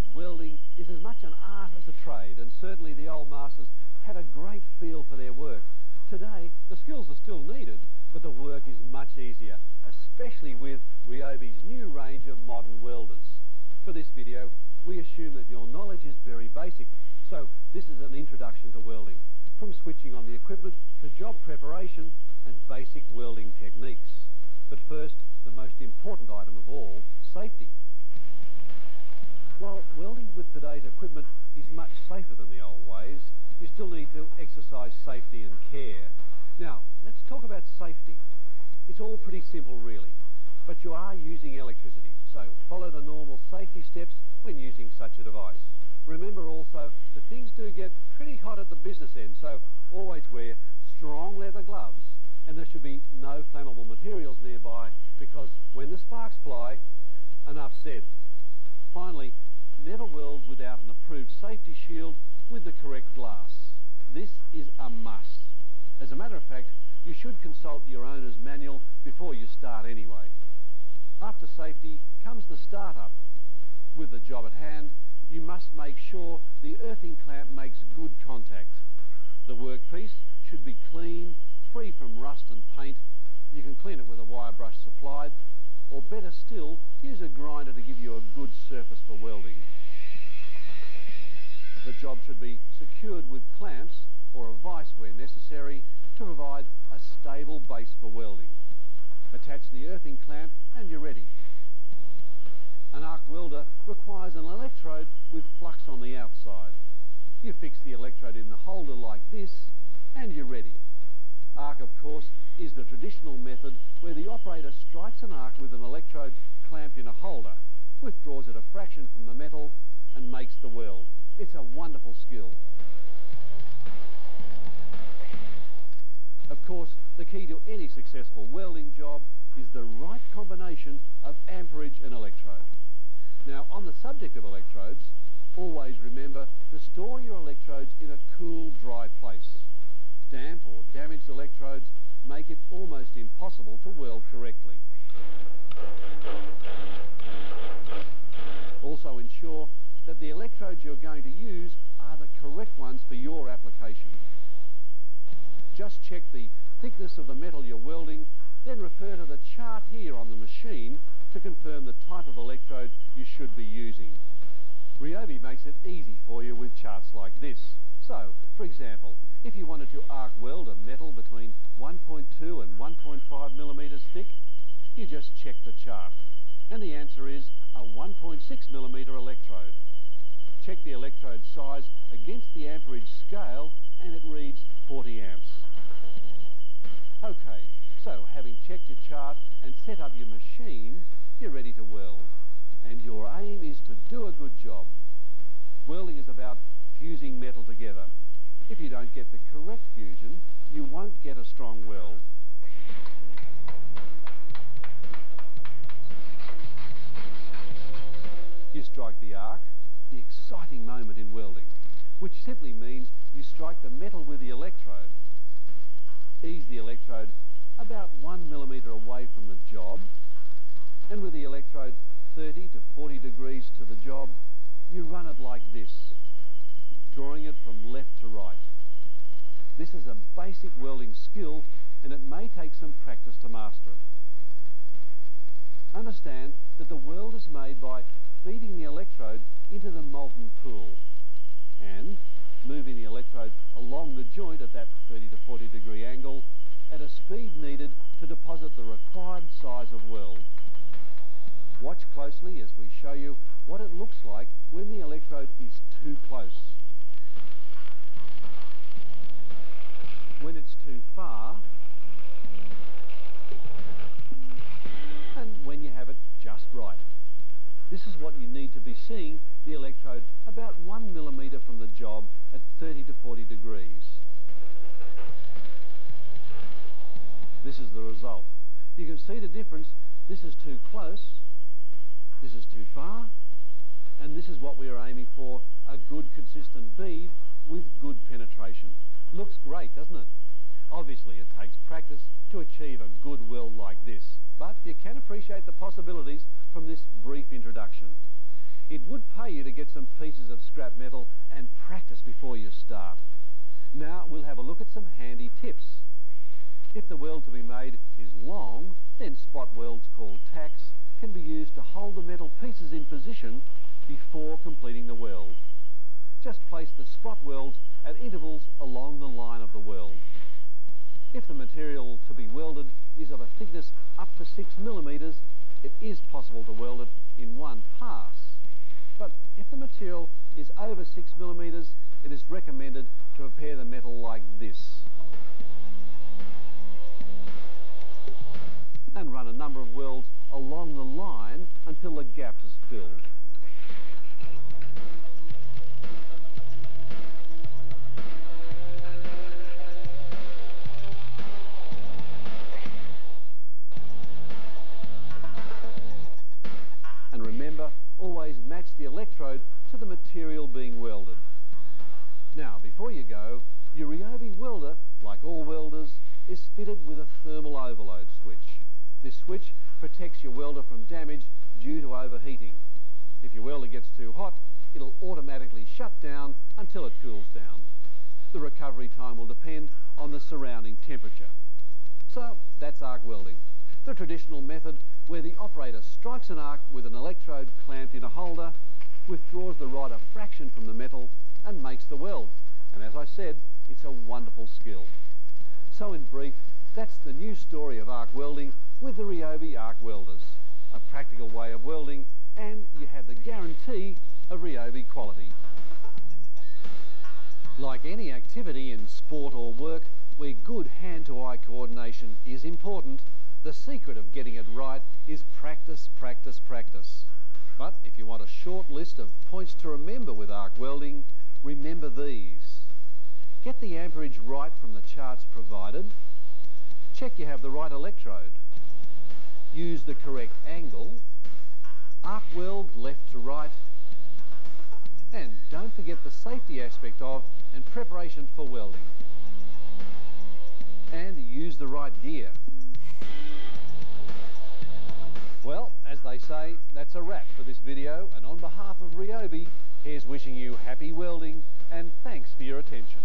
that welding is as much an art as a trade, and certainly the old masters had a great feel for their work. Today, the skills are still needed, but the work is much easier, especially with Ryobi's new range of modern welders. For this video, we assume that your knowledge is very basic, so this is an introduction to welding, from switching on the equipment to job preparation and basic welding techniques. But first, the most important item of all, safety. While welding with today's equipment is much safer than the old ways, you still need to exercise safety and care. Now, let's talk about safety. It's all pretty simple, really, but you are using electricity, so follow the normal safety steps when using such a device. Remember also that things do get pretty hot at the business end, so always wear strong leather gloves, and there should be no flammable materials nearby, because when the sparks fly, enough said. Finally, never weld without an approved safety shield with the correct glass. This is a must. As a matter of fact, you should consult your owner's manual before you start anyway. After safety comes the start-up. With the job at hand, you must make sure the earthing clamp makes good contact. The workpiece should be clean, free from rust and paint. You can clean it with a wire brush supplied, or better still, use a grinder to give you a good surface for welding. The job should be secured with clamps or a vice where necessary to provide a stable base for welding. Attach the earthing clamp and you're ready. An arc welder requires an electrode with flux on the outside. You fix the electrode in the holder like this, and you're ready. Arc, of course, is the traditional method where the operator strikes an arc with an electrode clamped in a holder, withdraws it a fraction from the metal, and makes the weld. It's a wonderful skill. Of course, the key to any successful welding job is the right combination of amperage and electrode. Now, on the subject of electrodes, always remember to store your electrodes in a cool, dry place. Damp or damaged electrodes make it almost impossible to weld correctly. Also ensure that the electrodes you're going to use are the correct ones for your application. Just check the thickness of the metal you're welding, then refer to the chart here on the machine to confirm the type of electrode you should be using. Ryobi makes it easy for you with charts like this. So, for example, if you wanted to arc weld a metal between 1.2 and 1.5 millimetres thick, you just check the chart. And the answer is a 1.6 millimetre electrode. Check the electrode size against the amperage scale and it reads 40 amps. Okay, so having checked your chart and set up your machine, you're ready to weld. And your aim is to do a good job. Welding is about fusing metal together. If you don't get the correct fusion, you won't get a strong weld. You strike the arc, the exciting moment in welding, which simply means you strike the metal with the electrode. Ease the electrode about 1 millimetre away from the job, and with the electrode 30 to 40 degrees to the job, you run it like this, drawing it from left to right. This is a basic welding skill, and it may take some practice to master it. Understand that the weld is made by feeding the electrode into the molten pool and moving the electrode along the joint at that 30 to 40 degree angle at a speed needed to deposit the required size of weld. Watch closely as we show you what it looks like when the electrode is too close. When it's too far, and when you have it just right. This is what you need to be seeing the electrode about 1 millimetre from the job at 30 to 40 degrees. This is the result. You can see the difference. This is too close, this is too far, and this is what we are aiming for, a good consistent bead with good penetration. Looks great, doesn't it? Obviously it takes practice to achieve a good weld like this, but you can appreciate the possibilities from this brief introduction. It would pay you to get some pieces of scrap metal and practice before you start. Now we'll have a look at some handy tips. If the weld to be made is long, then spot welds called tacks can be used to hold the metal pieces in position before completing the weld. Just place the spot welds at intervals along the line of the weld. If the material to be welded is of a thickness up to 6 millimetres, it is possible to weld it in one pass. But if the material is over 6 millimetres, it is recommended to prepare the metal like this and run a number of welds along the line until the gap is filled. And remember, always match the electrode to the material being welded. Now, before you go, your Ryobi welder, like all welders, is fitted with a thermal overload switch. This switch protects your welder from damage due to overheating. If your welder gets too hot, it'll automatically shut down until it cools down. The recovery time will depend on the surrounding temperature. So that's arc welding, the traditional method where the operator strikes an arc with an electrode clamped in a holder, withdraws the rod a fraction from the metal and makes the weld. And as I said, it's a wonderful skill. So in brief, that's the new story of arc welding with the Ryobi arc welders. A practical way of welding, and you have the guarantee of Ryobi quality. Like any activity in sport or work where good hand-to-eye coordination is important, the secret of getting it right is practice, practice, practice. But if you want a short list of points to remember with arc welding, remember these. Get the amperage right from the charts provided. Check you have the right electrode. Use the correct angle. Arc weld left to right. And don't forget the safety aspect of and preparation for welding. And use the right gear. Well, as they say, that's a wrap for this video, and on behalf of Ryobi, here's wishing you happy welding and thanks for your attention.